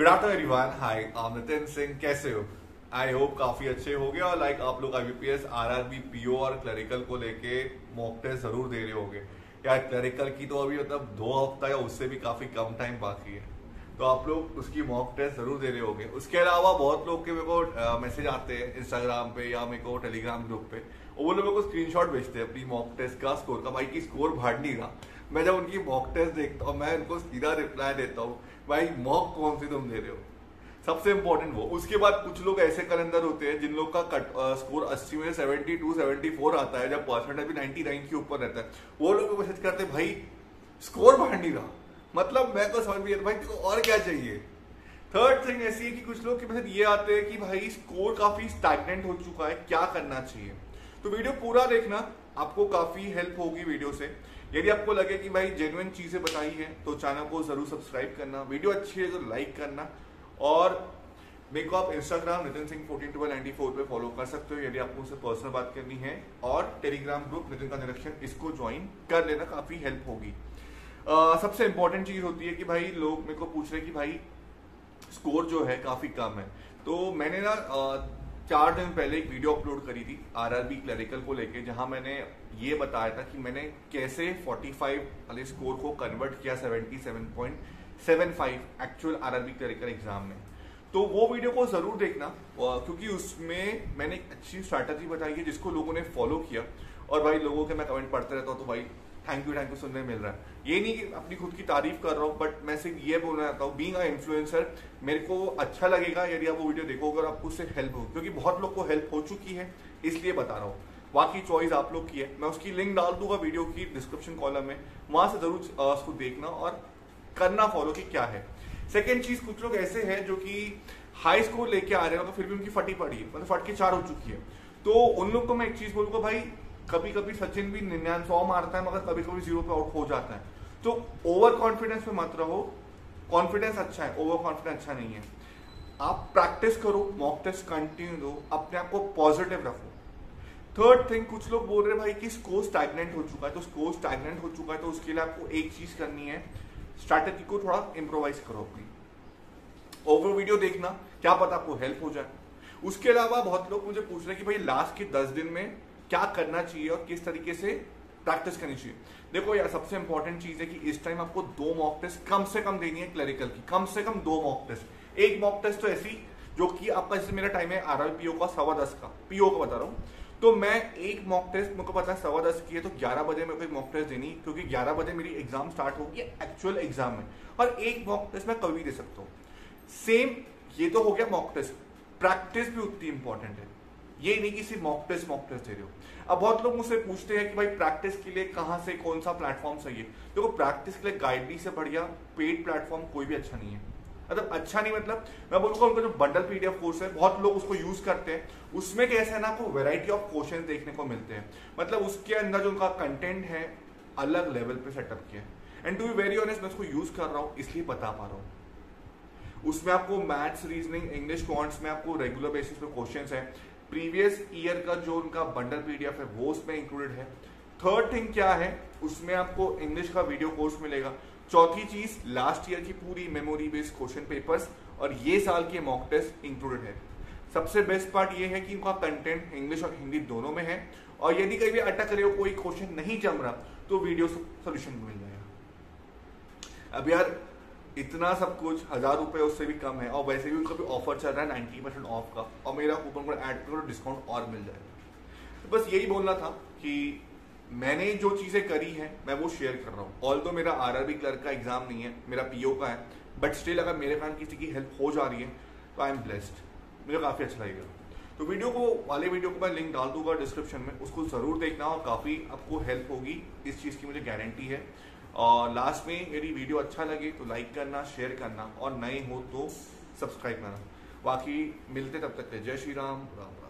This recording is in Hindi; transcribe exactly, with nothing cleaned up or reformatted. Good afternoon everyone, hi I am Nitin Singh. कैसे हो? आई होप काफी अच्छे हो गए और लाइक आप लोग I B P S, R R B, P O और क्लरिकल को लेके मॉक टेस्ट जरूर दे रहे होगे। यार क्लरिकल की तो अभी मतलब दो हफ्ता या उससे भी काफी कम टाइम बाकी है, तो आप लोग उसकी मॉक टेस्ट जरूर दे रहे होगे। उसके अलावा बहुत लोग के मेरे को मैसेज आते हैं इंस्टाग्राम पे या मेरे को टेलीग्राम ग्रुप पे, और वो लोग मेरे को स्क्रीनशॉट भेजते हैं अपनी मॉक टेस्ट का, स्कोर का। भाई की स्कोर भाड़ नहीं रहा। मैं जब उनकी मॉक टेस्ट देखता हूँ मैं उनको सीधा रिप्लाई देता हूँ, भाई मॉक कौन सी तुम दे रहे हो, सबसे इम्पोर्टेंट वो। उसके बाद कुछ लोग ऐसे कैलेंडर होते हैं जिन लोग का कट आ, स्कोर अस्सी में सेवेंटी टू सेवेंटी फोर आता है, जब परसेंटेज भी नाइन्टी नाइन के ऊपर रहता है। वो लोग मैसेज करते हैं, भाई स्कोर बढ़ नहीं रहा, मतलब मैं को समझ नहीं आता भाई तुमको और क्या चाहिए। थर्ड थिंग ऐसी है कि कुछ लोग के मैसेज ये आते हैं कि भाई स्कोर काफी स्टैग्नेंट हो चुका है, क्या करना चाहिए। तो वीडियो पूरा देखना, आपको काफी हेल्प होगी वीडियो से। यदि आपको लगे कि भाई जेन्युइन चीजें बताई हैं तो चैनल को जरूर सब्सक्राइब करना, वीडियो अच्छी है तो लाइक करना, और मेरे को आप Instagram Nitin Singh fourteen twelve ninety four पे फॉलो कर सकते हो यदि आपको उससे पर्सनल बात करनी है, और टेलीग्राम ग्रुप नितिनकानिरीक्षण, इसको ज्वाइन कर लेना, काफी हेल्प होगी। uh, सबसे इंपॉर्टेंट चीज होती है कि भाई लोग मेरे को पूछ रहे कि भाई स्कोर जो है काफी कम है। तो मैंने ना uh, चार दिन पहले एक वीडियो अपलोड करी थी आर आर बी क्लरिकल को लेके, जहां मैंने ये बताया था कि मैंने कैसे पैंतालीस वाले स्कोर को कन्वर्ट किया सतहत्तर पॉइंट सात पाँच actual R R B clerical exam में। तो वो वीडियो को जरूर देखना, क्योंकि उसमें मैंने एक अच्छी स्ट्रैटेजी बताई है जिसको लोगों ने फॉलो किया। और भाई लोगों के मैं कमेंट पढ़ते रहता हूँ, तो भाई थैंक यू थैंक यू सुनने मिल रहा है। ये नहीं कि अपनी खुद की तारीफ कर रहा हूँ, बट मैं सिर्फ ये बोलना चाहता हूँ, बीइंग अ इन्फ्लुएंसर मेरे को अच्छा लगेगा यदि आप वो वीडियो देखोगे और आपको उससे हेल्प हो, क्योंकि बहुत लोग को हेल्प हो चुकी है, इसलिए बता रहा हूँ। बाकी चॉइस आप लोग की है, मैं उसकी लिंक डाल दूंगा वीडियो की डिस्क्रिप्शन कॉलम में, वहां से जरूर उसको देखना और करना फॉलो कि क्या है। सेकेंड चीज, कुछ लोग ऐसे हैं जो कि हाई स्कोर लेके आ रहे हैं, तो फिर भी उनकी फटी पड़ी है, मतलब फट के चार हो चुकी है। तो उन लोग को मैं एक चीज बोलूंगा, भाई कभी कभी सचिन भी निन्यानवे सौ मारता है, मगर कभी कभी जीरो पे आउट हो जाता है। तो ओवर कॉन्फिडेंस में मत रहो, कॉन्फिडेंस अच्छा है, ओवर कॉन्फिडेंस अच्छा नहीं है। आप प्रैक्टिस करो, मॉक टेस्ट कंटिन्यू दो, अपने आप को पॉजिटिव रखो। थर्ड थिंग, कुछ लोग बोल रहे हैं भाई कि स्कोर स्टैग्नेंट हो चुका है, तो स्कोर स्टैग्नेंट हो चुका है तो उसके लिए आपको एक चीज करनी है, स्ट्रैटेजी को थोड़ा इम्प्रोवाइज करो अपनी। ओवर वीडियो देखना, क्या पता आपको हेल्प हो जाए। उसके अलावा बहुत लोग मुझे पूछ रहे हैं कि भाई लास्ट के दस दिन में क्या करना चाहिए और किस तरीके से प्रैक्टिस करनी चाहिए। देखो यार, सबसे इंपॉर्टेंट चीज है कि इस टाइम आपको दो मॉक टेस्ट कम से कम देनी है क्लरिकल की, कम से कम दो मॉक टेस्ट। एक मॉक टेस्ट तो ऐसी जो कि आपका, जैसे मेरा टाइम है आर आर बी पीओ का सवा दस का, पीओ का बता रहा हूँ, तो मैं एक मॉक टेस्ट, मुझे पता है सवा दस की है, तो ग्यारह बजे मेरे को एक मॉक टेस्ट देनी, क्योंकि ग्यारह बजे मेरी एग्जाम स्टार्ट होगी एक्चुअल एग्जाम में, और एक मॉक टेस्ट मैं कभी दे सकता हूँ। सेम ये तो हो गया मॉक टेस्ट, प्रैक्टिस भी उतनी इंपॉर्टेंट है। ये नहीं कि सिर्फ मॉक टेस्ट मॉक टेस्ट दे रहे हो। अब बहुत लोग मुझसे पूछते हैं कि भाई प्रैक्टिस के लिए कहाँ से कौन सा प्लेटफॉर्म सही है। देखो, प्रैक्टिस के लिए गाइडली से बढ़िया पेड प्लेटफॉर्म कोई भी अच्छा नहीं है, मतलब अच्छा नहीं, मतलब मैं बोलूँगा उनका जो बंडल पीडीएफ कोर्स है बहुत लोग उसको यूज करते हैं। उसमें कैसे है ना, आपको वेराइटी ऑफ क्वेश्चन देखने को मिलते हैं, मतलब उसके अंदर जो उनका कंटेंट है अलग लेवल पे सेटअप किया है। And to be very honest, मैं उसको यूज कर रहा हूँ इसलिए बता पा रहा हूँ। उसमें आपको मैथ्स, रीजनिंग, इंग्लिश, क्वांट्स में आपको रेगुलर बेसिस पे क्वेश्चन है, प्रीवियस ईयर का जो उनका बंडल पीडीएफ है वो उसमें इंक्लूडेड है। थर्ड थिंग क्या है, उसमें आपको इंग्लिश का वीडियो कोर्स मिलेगा। चौथी चीज, लास्ट ईयर की पूरी मेमोरी बेस्ड क्वेश्चन पेपर्स और ये साल के मॉक टेस्ट इंक्लूडेड है। सबसे बेस्ट पार्ट ये है कि उनका कंटेंट इंग्लिश और हिंदी दोनों में है, और यदि कहीं भी अटक रहे हो, कोई क्वेश्चन नहीं जम रहा, तो वीडियो सोल्यूशन मिल जाएगा। अब यार इतना सब कुछ हजार रुपए उससे भी कम है, और वैसे भी उनका भी ऑफर चल रहा है नाइन्टी परसेंट ऑफ का, और मेरा कूपन कोड ऐड करो डिस्काउंट और मिल जाएगा। तो बस यही बोलना था कि मैंने जो चीजें करी हैं मैं वो शेयर कर रहा हूँ। ऑल्दो मेरा आर आर बी क्लर्क का एग्जाम नहीं है, मेरा पीओ का है, बट स्टिल अगर मेरे कारण किसी की हेल्प हो जा रही है तो आई एम ब्लेस्ड, मुझे काफी अच्छा लगेगा। तो वीडियो को वाले वीडियो को मैं लिंक डाल दूंगा डिस्क्रिप्शन में, उसको जरूर देखना और काफी आपको हेल्प होगी, इस चीज की मुझे गारंटी है। और लास्ट में, यदि वीडियो अच्छा लगे तो लाइक करना, शेयर करना, और नए हो तो सब्सक्राइब करना। बाकी मिलते तब तक के, जय श्री राम, राम राम।